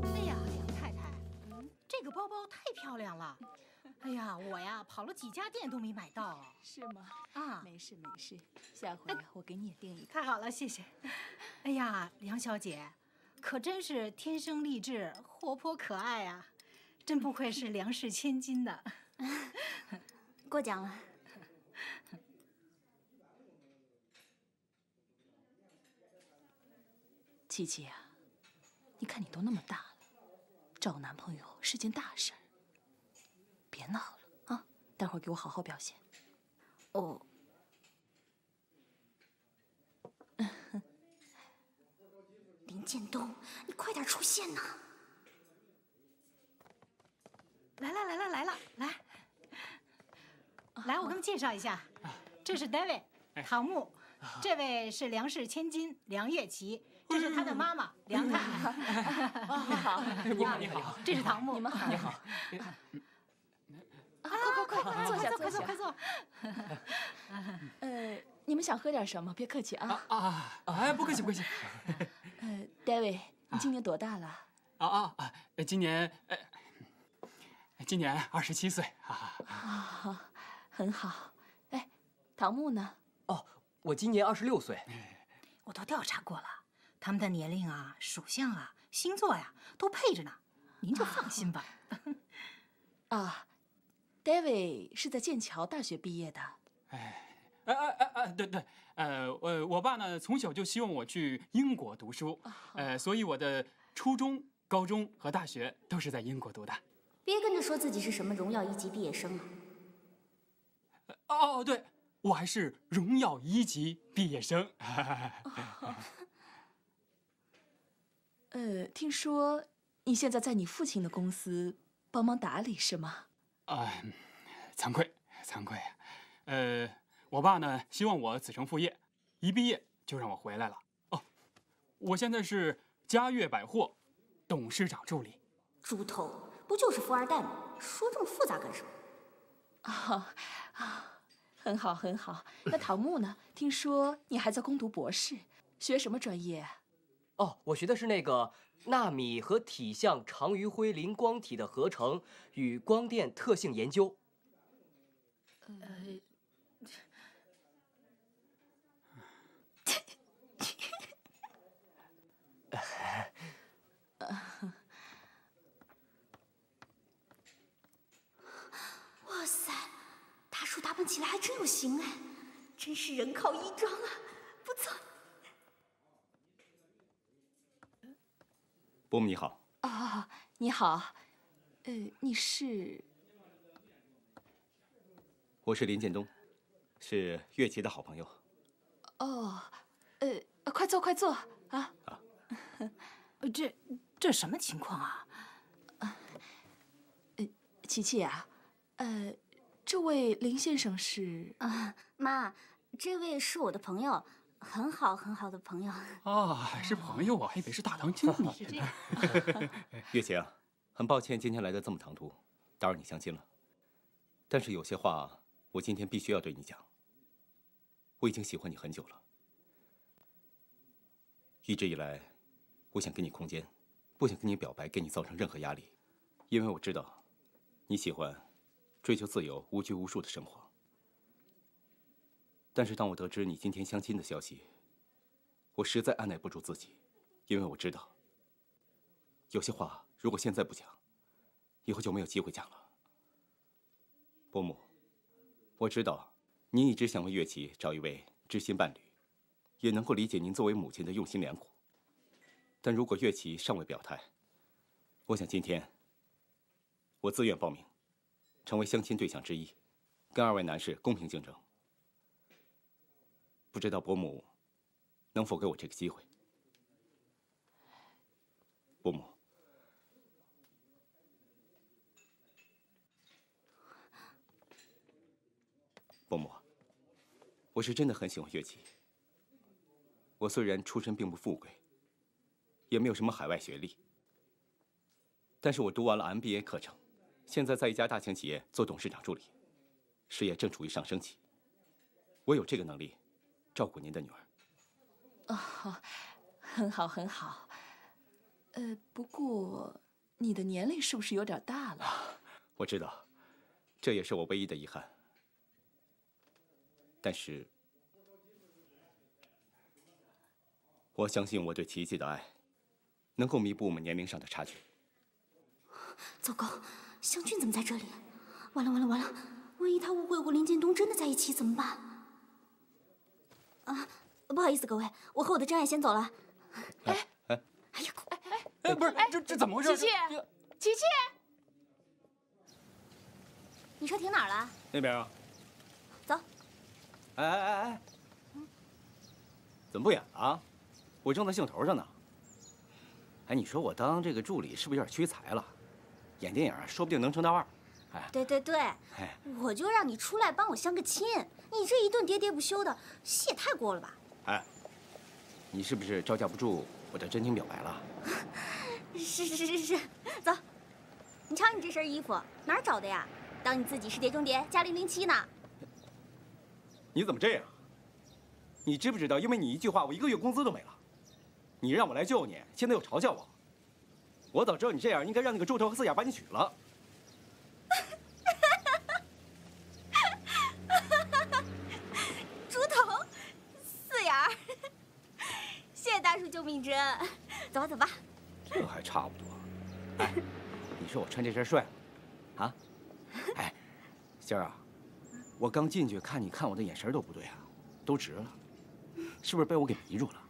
哎呀，杨太太，这个包包太漂亮了。哎呀，我呀跑了几家店都没买到。是吗？啊，没事没事，下回我给你也订一个。太好了，谢谢。哎呀，梁小姐，可真是天生丽质，活泼可爱啊，真不愧是梁氏千金的。过奖了。 琪琪啊，你看你都那么大了，找男朋友是件大事儿，别闹了啊！待会儿给我好好表现。哦。林建东，你快点出现呐！来了来了来了来，来我给你们介绍一下，这是 David， 唐木。 这位是梁氏千金梁月琪，这是她的妈妈梁太太。好，你好，你好，这是唐木，你们好，你好。啊，快快坐下，坐下，快坐。你们想喝点什么？别客气啊。啊，哎，不客气，不客气。David， 你今年多大了？今年27岁。啊，很好。哎，唐木呢？哦。 我今年26岁，我都调查过了，他们的年龄啊、属相啊、星座呀、都配着呢，您就放心吧。啊 ，David 是在剑桥大学毕业的。对对，我爸呢从小就希望我去英国读书，所以我的初中、高中和大学都是在英国读的。别跟着说自己是什么荣耀一级毕业生啊。哦，对。 我还是荣耀1级毕业生。听说你现在在你父亲的公司帮忙打理是吗？惭愧，惭愧。我爸呢希望我子承父业，一毕业就让我回来了。哦，我现在是嘉悦百货董事长助理。猪头，不就是富二代吗？说这么复杂干什么？很好，很好。那唐木呢？听说你还在攻读博士，学什么专业？哦，我学的是那个纳米和体相常余晖磷光体的合成与光电特性研究。哇塞！ 书打扮起来还真有型哎，真是人靠衣装啊，不错。伯母你好。哦，你好，你是？我是林建东，是月琪的好朋友。哦，快坐快坐啊。啊。这什么情况啊？琪琪啊，这位林先生是啊，妈，这位是我的朋友，很好很好的朋友。哦，是朋友啊，还以为是大堂经理。月琪啊，很抱歉今天来的这么唐突，打扰你相亲了。但是有些话我今天必须要对你讲。我已经喜欢你很久了，一直以来，我想给你空间，不想跟你表白，给你造成任何压力，因为我知道你喜欢。 追求自由、无拘无束的生活。但是，当我得知你今天相亲的消息，我实在按耐不住自己，因为我知道，有些话如果现在不讲，以后就没有机会讲了。伯母，我知道您一直想为月琪找一位知心伴侣，也能够理解您作为母亲的用心良苦。但如果月琪尚未表态，我想今天我自愿报名。 成为相亲对象之一，跟2位男士公平竞争。不知道伯母能否给我这个机会？伯母，伯母，我是真的很喜欢乐器。我虽然出身并不富贵，也没有什么海外学历，但是我读完了 MBA 课程。 现在在一家大型企业做董事长助理，事业正处于上升期。我有这个能力，照顾您的女儿。哦，很好，很好。不过你的年龄是不是有点大了？我知道，这也是我唯一的遗憾。但是，我相信我对琪琪的爱，能够弥补我们年龄上的差距。糟糕，湘君怎么在这里？完了完了完了！万一他误会我林建东真的在一起怎么办？啊，不好意思各位，我和我的真爱先走了。哎。 哎呀！哎，不是，这怎么回事？琪琪，琪琪，你车停哪儿了？那边啊。走。哎，怎么不演了啊？我正在兴头上呢。哎，你说我当这个助理是不是有点屈才了？演电影说不定能成大腕。哎，对对对，我就让你出来帮我相个亲，你这一顿喋喋不休的，戏也太过了吧？哎，你是不是招架不住？ 我这真情表白了，是，走，你瞧你这身衣服哪儿找的呀？当你自己是碟中谍加007呢？你怎么这样？你知不知道，因为你一句话，我一个月工资都没了。你让我来救你，现在又嘲笑我。我早知道你这样，应该让那个周成和四雅把你娶了。大叔救命之恩，走吧走吧，这还差不多。哎，你说我穿这身帅吗？啊？哎，仙儿啊，我刚进去看你看我的眼神都不对啊，都直了，是不是被我给迷住了？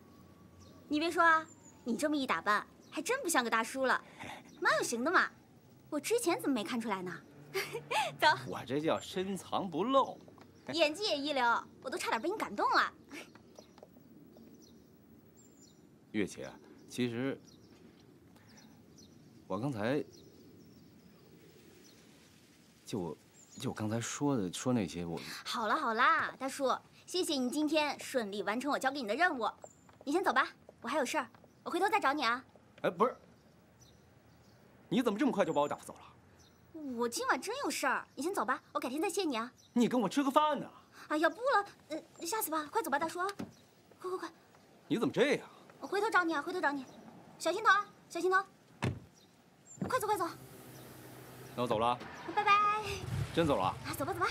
你别说啊，你这么一打扮，还真不像个大叔了，蛮有型的嘛。我之前怎么没看出来呢？走，我这叫深藏不露，演技也一流，我都差点被你感动了。 月姐，其实我刚才就我刚才说那些，我好了好啦，大叔，谢谢你今天顺利完成我交给你的任务，你先走吧，我还有事儿，我回头再找你啊。哎，不是，你怎么这么快就把我打发走了？我今晚真有事儿，你先走吧，我改天再谢你啊。你跟我吃个饭呢？哎呀，不了，下次吧，快走吧，大叔，快！你怎么这样？ 我回头找你啊，回头找你，小心头啊，小心头！快走快走！那我走了，拜拜。真走了？啊，走吧走吧。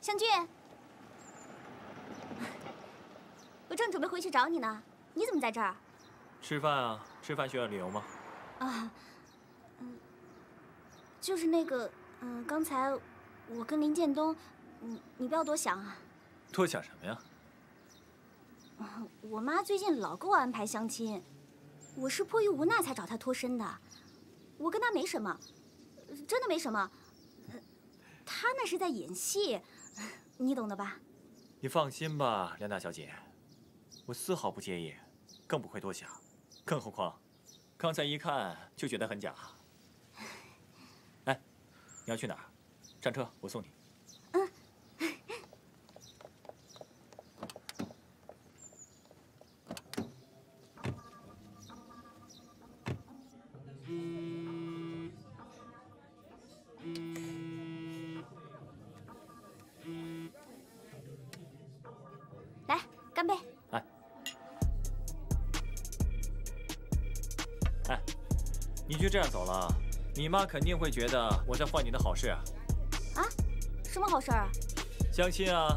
湘君。 正准备回去找你呢，你怎么在这儿？吃饭啊，吃饭需要理由吗？啊，就是那个，刚才我跟林建东，你不要多想啊。多想什么呀？我妈最近老给我安排相亲，我是迫于无奈才找她脱身的。我跟她没什么，真的没什么。她那是在演戏，你懂的吧？你放心吧，梁大小姐。 我丝毫不介意，更不会多想，更何况，刚才一看就觉得很假。哎，你要去哪儿？上车，我送你。嗯。来，干杯！ 你就这样走了，你妈肯定会觉得我在坏你的好事啊！啊，什么好事啊？相亲啊！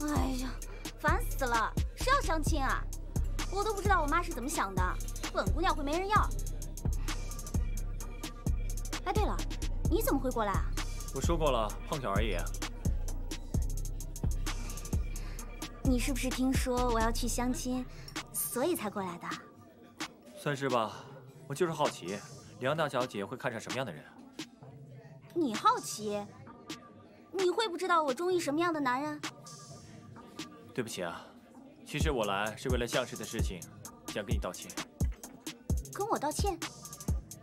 哎呀，烦死了！谁要相亲啊？我都不知道我妈是怎么想的，本姑娘会没人要。哎，对了，你怎么会过来啊？我说过了，碰巧而已。你是不是听说我要去相亲，所以才过来的？算是吧。 我就是好奇，梁大小姐会看上什么样的人？你好奇？你会不知道我中意什么样的男人？对不起啊，其实我来是为了相氏的事情，想跟你道歉。跟我道歉？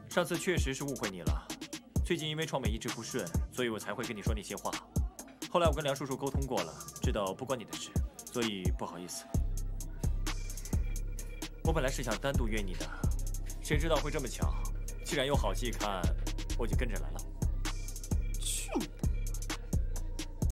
上次确实是误会你了。最近因为创美一直不顺，所以我才会跟你说那些话。后来我跟梁叔叔沟通过了，知道不关你的事，所以不好意思。我本来是想单独约你的，谁知道会这么巧，既然有好戏看，我就跟着来了。